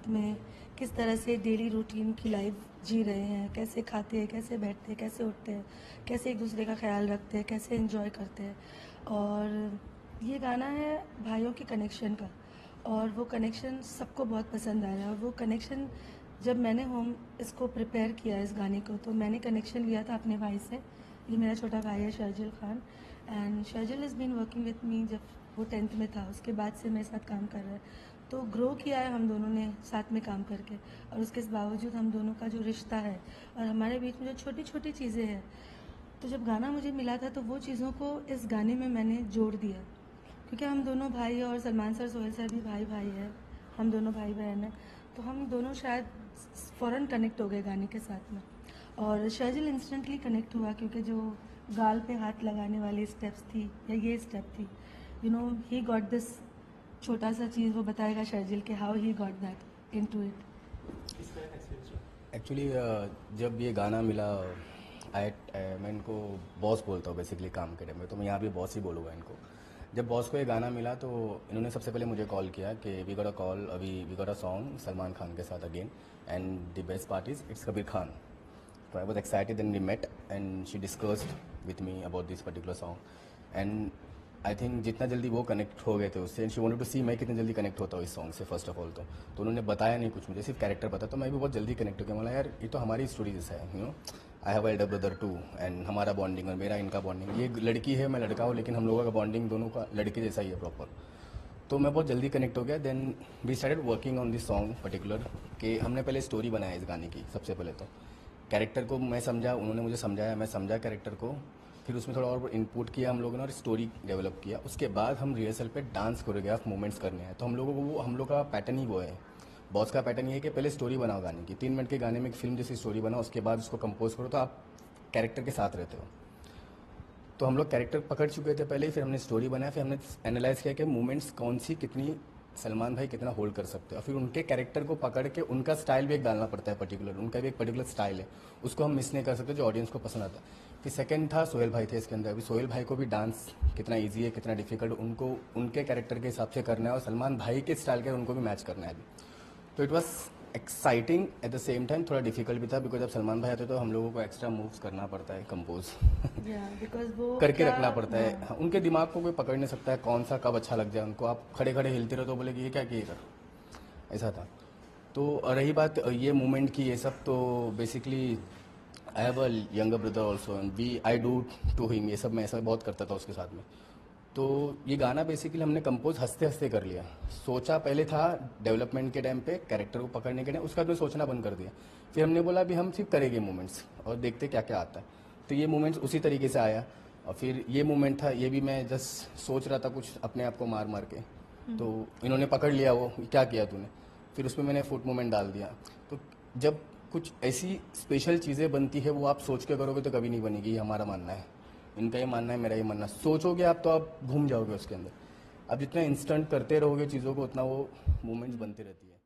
साथ में किस तरह से डेली रूटीन की लाइफ जी रहे हैं, कैसे खाते हैं, कैसे बैठते हैं, कैसे उठते हैं, कैसे एक दूसरे का ख्याल रखते हैं, कैसे एंजॉय करते हैं। और ये गाना है भाइयों के कनेक्शन का, और वो कनेक्शन सबको बहुत पसंद आया। और वो कनेक्शन जब मैंने होम इसको प्रिपेयर किया इस गाने को, तो मैंने कनेक्शन लिया था अपने भाई से। ये मेरा छोटा भाई है Sharjeel Khan, and Sharjeel is been working with me जब वो 10th में था, उसके बाद से मेरे साथ काम कर रहा है। तो ग्रो किया है हम दोनों ने साथ में काम करके, और उसके बावजूद हम दोनों का जो रिश्ता है और हमारे बीच में जो छोटी छोटी चीज़ें हैं, तो जब गाना मुझे मिला था तो वो चीज़ों को इस गाने में मैंने जोड़ दिया, क्योंकि हम दोनों भाई हैं और सलमान सर सोहेल सर भी भाई भाई है, हम दोनों भाई बहन हैं, तो हम दोनों शायद फ़ौरन कनेक्ट हो गए गाने के साथ में। और शर्जिल इंस्टेंटली कनेक्ट हुआ, क्योंकि जो गाल पे हाथ लगाने वाली स्टेप्स थी या ये स्टेप थी, you know he got this, छोटा सा चीज़ वो बताएगा शर्जिल के how he got that into it. Actually जब ये गाना मिला, मैं इनको बॉस बोलता हूँ बेसिकली काम के टाइम में, तो मैं यहाँ भी बॉस ही बोलूँगा इनको। जब बॉस को ये गाना मिला तो इन्होंने सबसे पहले मुझे कॉल किया कि वी गॉट अ कॉल, अभी we got a song Salman Khan के साथ again, and the best part is it's Kabir Khan. तो I was excited, then we met and she discussed with me about this particular song, and I think जितना जल्दी वो connect हो गए थे उससे, and she wanted to see मैं कितने जल्दी कनेक्ट होता हूँ इस सॉन्ग से फर्स्ट ऑफ ऑल। तो उन्होंने बताया नहीं कुछ, मुझे सिर्फ कैरेक्टर पता, तो मैं भी बहुत जल्दी कनेक्ट हो गया। मतलब यार ये तो हमारी स्टोरी जैसा है, you know I have elder brother too, and हमारा बॉन्डिंग और मेरा इनका बॉन्डिंग, ये लड़की है मैं लड़का हूँ, लेकिन हम लोगों का बॉन्डिंग दोनों का लड़के जैसा ही है प्रॉपर। तो मैं बहुत जल्दी कनेक्ट हो गया। Then we started working on this song particular, कि हमने पहले स्टोरी बनाया इस गाने की। सबसे पहले तो कैरेक्टर को मैं समझा, उन्होंने मुझे समझाया, मैं समझा कैरेक्टर को, फिर उसमें थोड़ा और इनपुट किया हम लोगों ने और स्टोरी डेवलप किया। उसके बाद हम रिहर्सल पे डांस कोरियोग्राफ मूवमेंट्स करने हैं, तो हम लोगों को वो हम लोग का पैटर्न ही वो है, बॉस का पैटर्न ये है कि पहले स्टोरी बनाओ गाने की, 3 मिनट के गाने में एक फिल्म जैसी स्टोरी बनाओ, उसके बाद उसको कंपोज करो, तो आप कैरेक्टर के साथ रहते हो। तो हम लोग कैरेक्टर पकड़ चुके थे पहले ही, फिर हमने स्टोरी बनाया, फिर हमने एनालाइज किया कि मूवमेंट्स कौन सी कितनी सलमान भाई कितना होल्ड कर सकते हैं, और फिर उनके कैरेक्टर को पकड़ के उनका स्टाइल भी एक डालना पड़ता है पर्टिकुलर, उनका भी एक पर्टिकुलर स्टाइल है, उसको हम मिस नहीं कर सकते जो ऑडियंस को पसंद आता है। फिर सेकंड था सोहेल भाई थे इसके अंदर, अभी सोहेल भाई को भी डांस कितना इजी है कितना डिफिकल्ट, उनको उनके कैरेक्टर के हिसाब से करना है और सलमान भाई के स्टाइल के उनको भी मैच करना है। तो it was exciting at the same time, थोड़ा डिफिकल्ट भी था, बिकॉज जब सलमान भाई आते तो हम लोगों को एक्स्ट्रा मूव्स करना पड़ता है कंपोज करके रखना पड़ता है, उनके दिमाग को कोई पकड़ नहीं सकता है कौन सा कब अच्छा लग जाए उनको, आप खड़े खड़े हिलते रहो तो बोले कि ये क्या किएगा, ऐसा था। तो रही बात ये मूवमेंट की ये सब, तो basically I have a younger brother also and I do to him, ये सब मैं ऐसा बहुत करता था उसके साथ में। तो ये गाना बेसिकली हमने कंपोज हंसते हंसते कर लिया, सोचा पहले था डेवलपमेंट के टाइम पे कैरेक्टर को पकड़ने के टाइम, उसका हमने सोचना बंद कर दिया, फिर हमने बोला अभी हम सिर्फ करेंगे मूवमेंट्स और देखते क्या क्या आता है। तो ये मूवमेंट्स उसी तरीके से आया, और फिर ये मूवमेंट था, ये भी मैं जस्ट सोच रहा था कुछ अपने आप को मार मार के, तो इन्होंने पकड़ लिया वो क्या किया तूने, फिर उसमें मैंने फुट मूवमेंट डाल दिया। तो जब कुछ ऐसी स्पेशल चीज़ें बनती है वो आप सोच के करोगे तो कभी नहीं बनेगी, ये हमारा मानना है, इनका ये मानना है, मेरा ये मानना, सोचोगे आप तो आप घूम जाओगे उसके अंदर। आप जितना इंस्टेंट करते रहोगे चीज़ों को उतना वो मूवमेंट्स बनती रहती है।